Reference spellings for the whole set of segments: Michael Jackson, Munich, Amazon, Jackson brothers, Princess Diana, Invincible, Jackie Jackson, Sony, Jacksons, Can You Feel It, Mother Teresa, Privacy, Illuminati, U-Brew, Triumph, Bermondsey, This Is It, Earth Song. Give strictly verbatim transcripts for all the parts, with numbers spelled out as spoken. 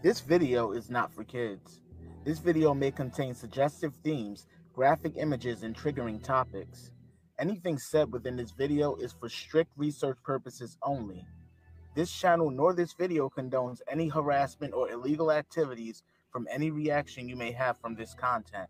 This video is not for kids. This video may contain suggestive themes, graphic images, and triggering topics. Anything said within this video is for strict research purposes only. This channel nor this video condones any harassment or illegal activities from any reaction you may have from this content.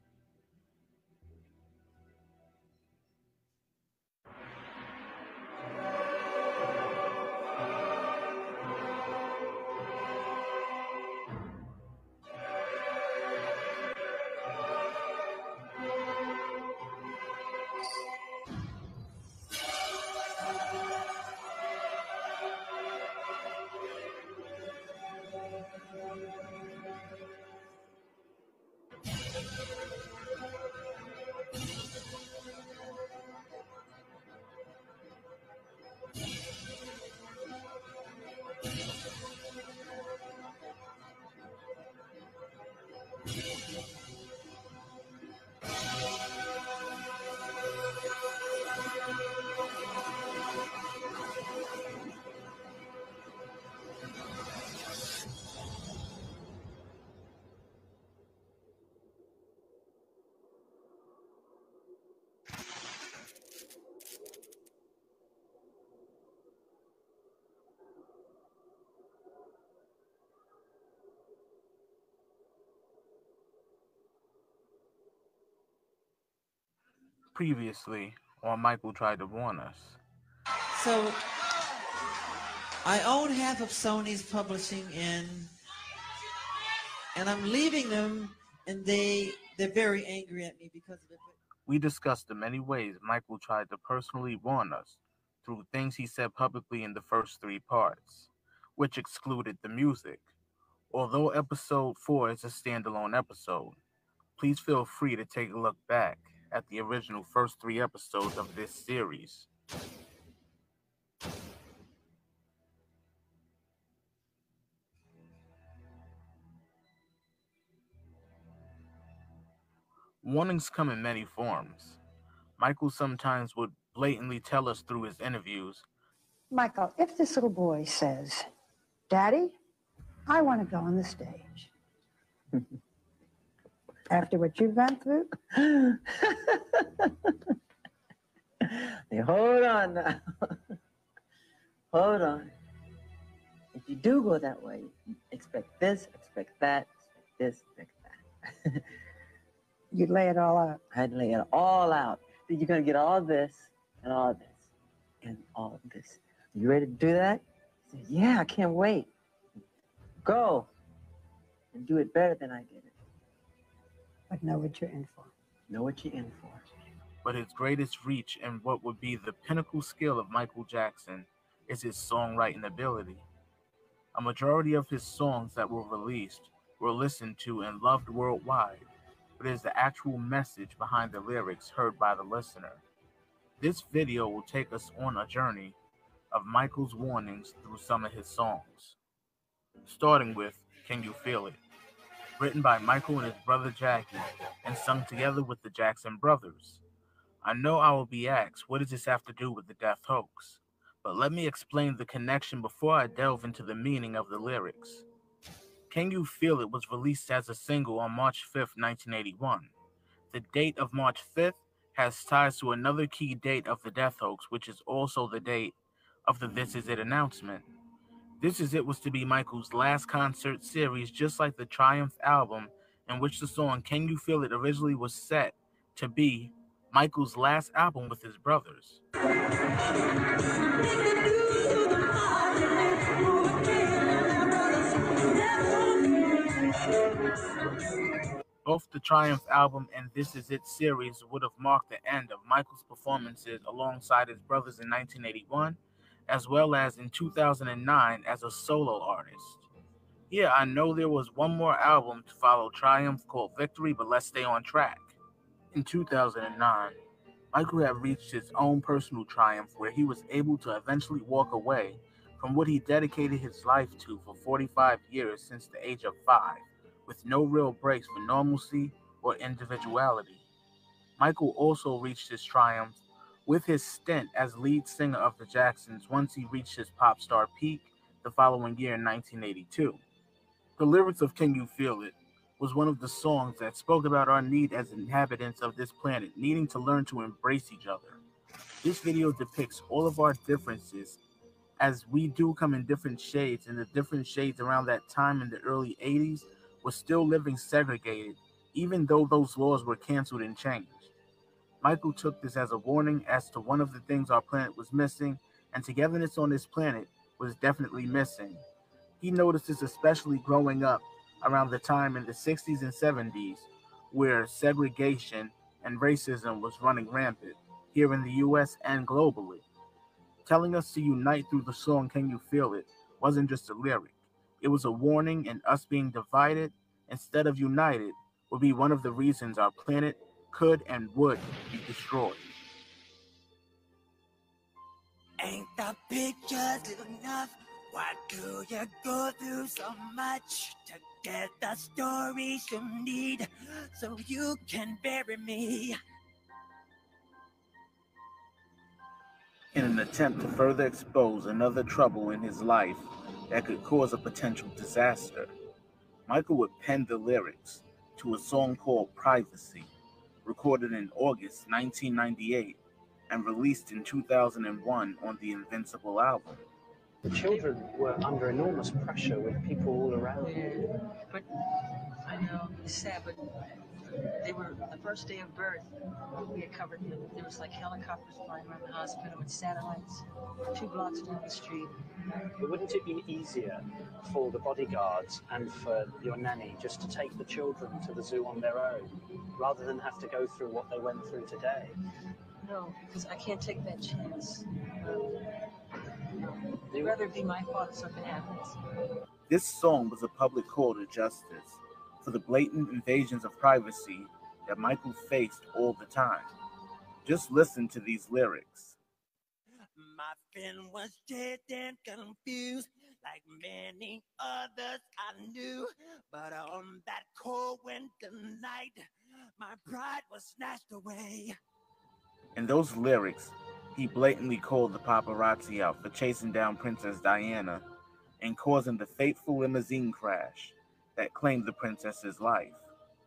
Previously, or Michael tried to warn us. So, I own half of Sony's publishing, and and I'm leaving them, and they they're very angry at me because of it. We discussed the many ways Michael tried to personally warn us through things he said publicly in the first three parts, which excluded the music. Although episode four is a standalone episode, please feel free to take a look back at the original first three episodes of this series. Warnings come in many forms. Michael sometimes would blatantly tell us through his interviews, Michael, if this little boy says, Daddy, I want to go on the stage. After what you've gone through? Now, hold on now. Hold on. If you do go that way, expect this, expect that, expect this, expect that. You'd lay it all out. I'd lay it all out. You're going to get all this and all this and all this. You ready to do that? I said, yeah, I can't wait. Go and do it better than I did. But know what you're in for. Know what you're in for. But his greatest reach and what would be the pinnacle skill of Michael Jackson is his songwriting ability. A majority of his songs that were released were listened to and loved worldwide, but it is the actual message behind the lyrics heard by the listener. This video will take us on a journey of Michael's warnings through some of his songs, starting with Can You Feel It? Written by Michael and his brother Jackie, and sung together with the Jackson brothers. I know I will be asked, what does this have to do with the death hoax? But let me explain the connection before I delve into the meaning of the lyrics. Can You Feel It was released as a single on March fifth, nineteen eighty-one. The date of March fifth has ties to another key date of the death hoax, which is also the date of the This Is It announcement. This Is It was to be Michael's last concert series, just like the Triumph album, in which the song Can You Feel It originally was set to be Michael's last album with his brothers. Both the Triumph album and This Is It series would have marked the end of Michael's performances alongside his brothers in nineteen eighty-one, as well as in two thousand nine as a solo artist. Yeah, I know there was one more album to follow Triumph called Victory, but let's stay on track. In two thousand nine, Michael had reached his own personal triumph where he was able to eventually walk away from what he dedicated his life to for forty-five years since the age of five, with no real breaks for normalcy or individuality. Michael also reached his triumph with his stint as lead singer of the Jacksons once he reached his pop star peak the following year in nineteen eighty-two. The lyrics of Can You Feel It was one of the songs that spoke about our need as inhabitants of this planet, needing to learn to embrace each other. This video depicts all of our differences, as we do come in different shades, and the different shades around that time in the early eighties were still living segregated, even though those laws were canceled and changed. Michael took this as a warning as to one of the things our planet was missing, and togetherness on this planet was definitely missing. He noticed this especially growing up around the time in the sixties and seventies, where segregation and racism was running rampant here in the U S and globally. Telling us to unite through the song Can You Feel It wasn't just a lyric. It was a warning, and us being divided instead of united would be one of the reasons our planet could and would be destroyed. Ain't the pictures enough? Why do you go through so much to get the stories you need so you can bury me? In an attempt to further expose another trouble in his life that could cause a potential disaster, Michael would pen the lyrics to a song called Privacy, recorded in August nineteen ninety-eight and released in two thousand one on the Invincible album. The children were under enormous pressure with people all around. Yeah, but I know it's sad, but they were, the first day of birth, we had covered them. There was like helicopters flying around the hospital with satellites, two blocks down the street. But wouldn't it be easier for the bodyguards and for your nanny just to take the children to the zoo on their own, rather than have to go through what they went through today? No, because I can't take that chance. They'd rather be my fault if something happens. This song was a public call to justice for the blatant invasions of privacy that Michael faced all the time. Just listen to these lyrics. My friend was dead and confused, like many others I knew. But on that cold winter night, my pride was snatched away. In those lyrics, he blatantly called the paparazzi out for chasing down Princess Diana and causing the fateful limousine crash that claimed the princess's life.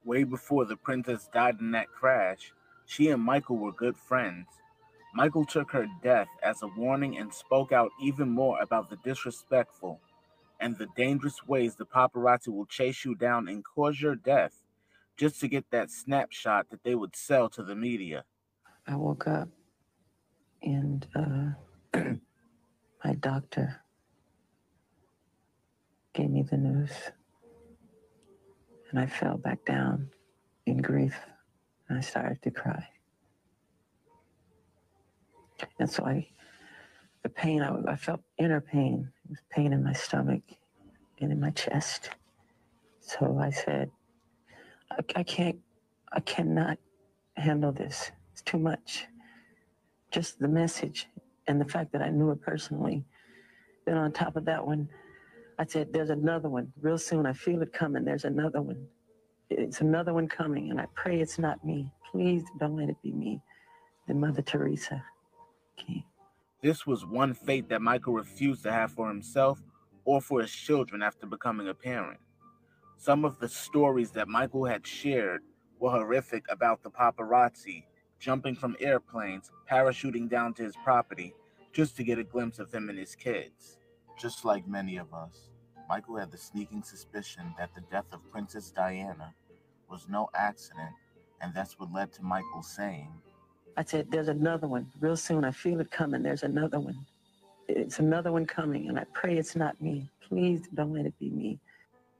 Way before the princess died in that crash, she and Michael were good friends. Michael took her death as a warning and spoke out even more about the disrespectful and the dangerous ways the paparazzi will chase you down and cause your death just to get that snapshot that they would sell to the media. I woke up. And uh, my doctor gave me the news, and I fell back down in grief, and I started to cry. And so I, the pain, I, I felt inner pain. It was pain in my stomach and in my chest. So I said, I, I can't, I cannot handle this. It's too much. Just the message and the fact that I knew her personally. Then on top of that one, I said, there's another one. Real soon, I feel it coming. There's another one. It's another one coming, and I pray it's not me. Please don't let it be me. Then Mother Teresa came. This was one fate that Michael refused to have for himself or for his children after becoming a parent. Some of the stories that Michael had shared were horrific about the paparazzi jumping from airplanes, parachuting down to his property, just to get a glimpse of him and his kids. Just like many of us, Michael had the sneaking suspicion that the death of Princess Diana was no accident, and that's what led to Michael saying, I said, there's another one. Real soon, I feel it coming. There's another one. It's another one coming, and I pray it's not me. Please don't let it be me.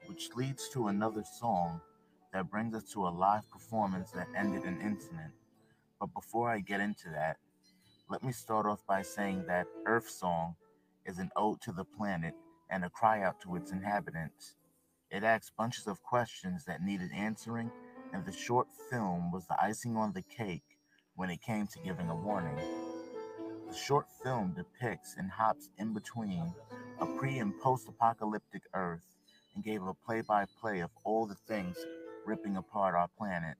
Which leads to another song that brings us to a live performance that ended an incident. But before I get into that, let me start off by saying that Earth Song is an ode to the planet and a cry out to its inhabitants. It asks bunches of questions that needed answering, and the short film was the icing on the cake when it came to giving a warning. The short film depicts and hops in between a pre- and post-apocalyptic Earth and gave a play-by-play of all the things ripping apart our planet.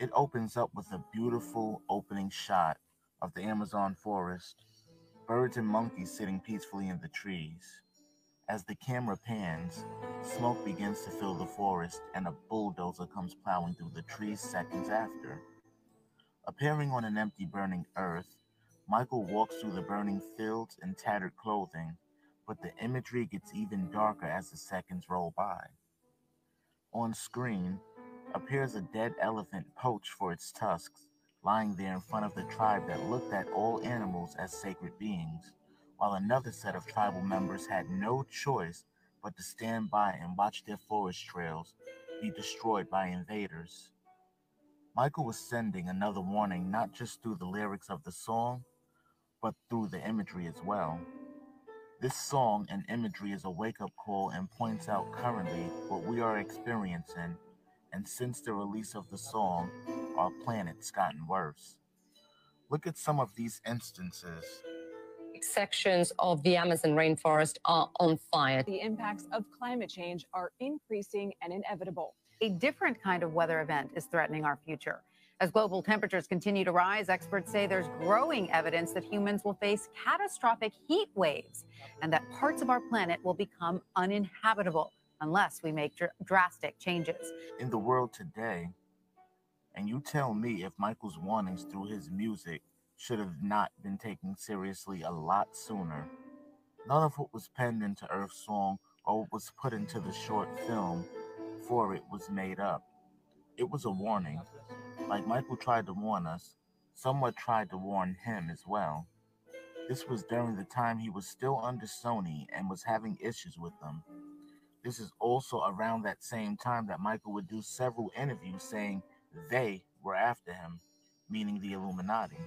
It opens up with a beautiful opening shot of the Amazon forest, birds and monkeys sitting peacefully in the trees. As the camera pans, Smoke begins to fill the forest, and a bulldozer comes plowing through the trees seconds after. Appearing on an empty burning earth, Michael walks through the burning fields in tattered clothing, but the imagery gets even darker as the seconds roll by. On screen appears a dead elephant poached for its tusks, lying there in front of the tribe that looked at all animals as sacred beings, while another set of tribal members had no choice but to stand by and watch their forest trails be destroyed by invaders. Michael was sending another warning, not just through the lyrics of the song, but through the imagery as well. This song and imagery is a wake-up call and points out currently what we are experiencing, and since the release of the song, our planet's gotten worse. Look at some of these instances. Sections of the Amazon rainforest are on fire. The impacts of climate change are increasing and inevitable. A different kind of weather event is threatening our future. As global temperatures continue to rise, experts say there's growing evidence that humans will face catastrophic heat waves and that parts of our planet will become uninhabitable unless we make dr- drastic changes. In the world today, and you tell me if Michael's warnings through his music should have not been taken seriously a lot sooner. None of what was penned into Earth Song or what was put into the short film for it was made up. It was a warning. Like Michael tried to warn us, someone tried to warn him as well. This was during the time he was still under Sony and was having issues with them. This is also around that same time that Michael would do several interviews saying they were after him, meaning the Illuminati.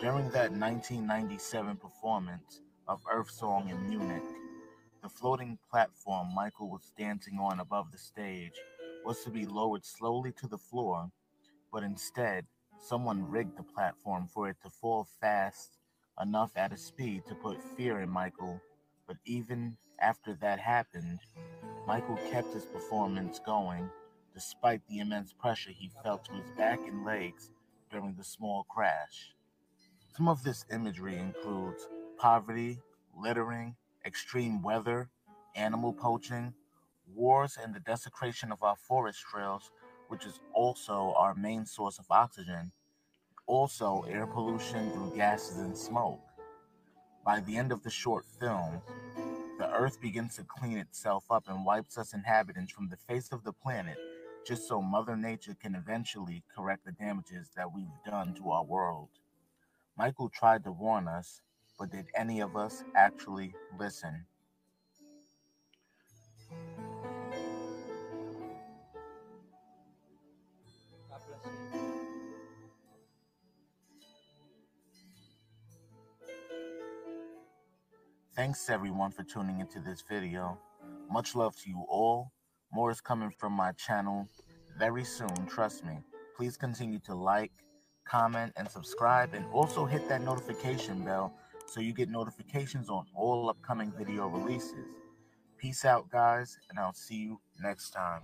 During that nineteen ninety-seven performance of Earth Song in Munich, the floating platform Michael was dancing on above the stage was to be lowered slowly to the floor, but instead, someone rigged the platform for it to fall fast enough at a speed to put fear in Michael. But even after that happened, Michael kept his performance going, despite the immense pressure he felt to his back and legs during the small crash. Some of this imagery includes poverty, littering, extreme weather, animal poaching, wars, and the desecration of our forest trails, which is also our main source of oxygen, also air pollution through gases and smoke. By the end of the short film, the Earth begins to clean itself up and wipes us inhabitants from the face of the planet, just so Mother Nature can eventually correct the damages that we've done to our world. Michael tried to warn us, but did any of us actually listen? Thanks everyone for tuning into this video. Much love to you all. More is coming from my channel very soon, trust me. Please continue to like, comment, and subscribe, and also hit that notification bell so you get notifications on all upcoming video releases. Peace out, guys, and I'll see you next time.